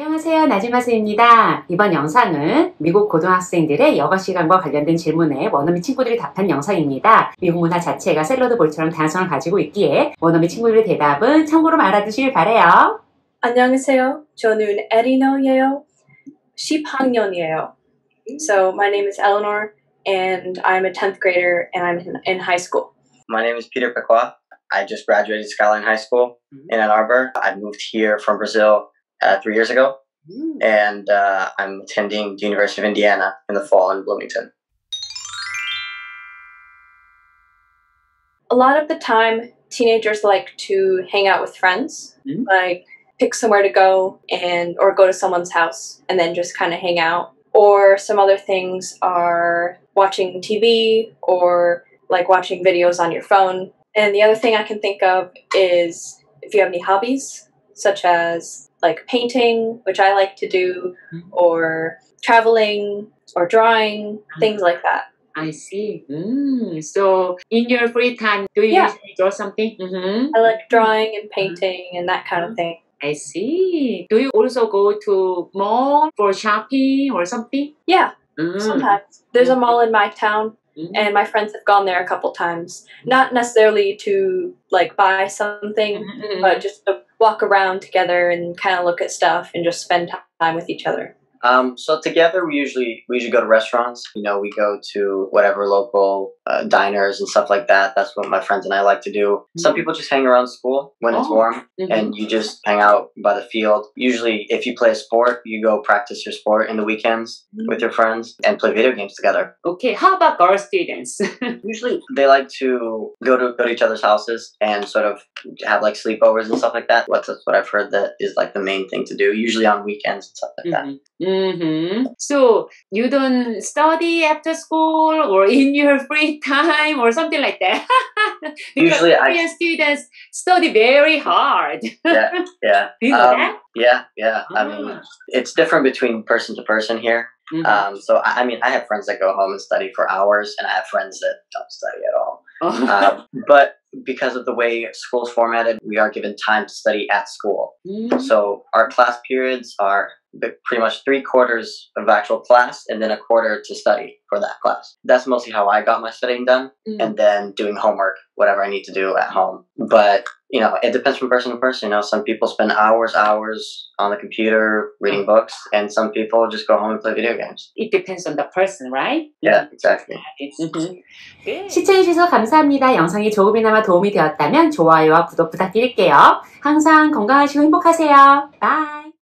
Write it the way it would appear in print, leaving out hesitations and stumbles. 안녕하세요. 나지마스입니다. 이번 영상은 미국 고등학생들의 여가 시간과 관련된 질문에 원어민 친구들이 답한 영상입니다. 미국 문화 자체가 샐러드 볼처럼 다양성을 가지고 있기에 원어민 친구들의 대답은 참고로 알아두시길 바래요. 안녕하세요. 저는 에리너예요. 10학년이에요. So my name is Eleanor and I'm a 10th grader and I'm in high school. My name is Peter Pequois. I just graduated Skyline High School in Ann Arbor. I moved here from Brazil 3 years ago, and I'm attending the University of Indiana in the fall in Bloomington. A lot of the time, teenagers like to hang out with friends, like pick somewhere to go or go to someone's house and then just kind of hang out. Or some other things are watching TV or like watching videos on your phone. And the other thing I can think of is if you have any hobbies, such as like painting, which I like to do, or traveling, or drawing, things like that. I see. So in your free time, do you usually draw something? I like drawing and painting and that kind of thing. I see. Do you also go to mall for shopping or something? Yeah, sometimes. There's a mall in my town. And my friends have gone there a couple times, not necessarily to like buy something, but just to walk around together and kind of look at stuff and just spend time with each other. So together we usually go to restaurants. You know, we go to whatever local diners and stuff like that. That's what my friends and I like to do. Some people just hang around school when it's warm and you just hang out by the field. Usually if you play a sport, you go practice your sport in the weekends with your friends and play video games together. Okay, how about girl students? Usually they like to go to each other's houses and sort of have like sleepovers and stuff like that. That's what I've heard that is like the main thing to do, usually on weekends and stuff like that. So you don't study after school or in your free time or something like that? Usually Korean students study very hard. Yeah. Do you know that? Yeah. I mean, it's different between person to person here. So I mean, I have friends that go home and study for hours, and I have friends that don't study at all. But because of the way school's formatted, we are given time to study at school. So our class periods are pretty much 3/4 of actual class and then 1/4 to study for that class. That's mostly how I got my studying done, and then doing homework, whatever I need to do at home. But, you know, it depends from person to person. You know, some people spend hours on the computer reading books, and some people just go home and play video games. It depends on the person, right? Yeah, exactly. 시청해주셔서 감사합니다. 영상이 조금이나마 도움이 되었다면 좋아요와 구독 부탁드릴게요. 항상 건강하시고 행복하세요. Bye!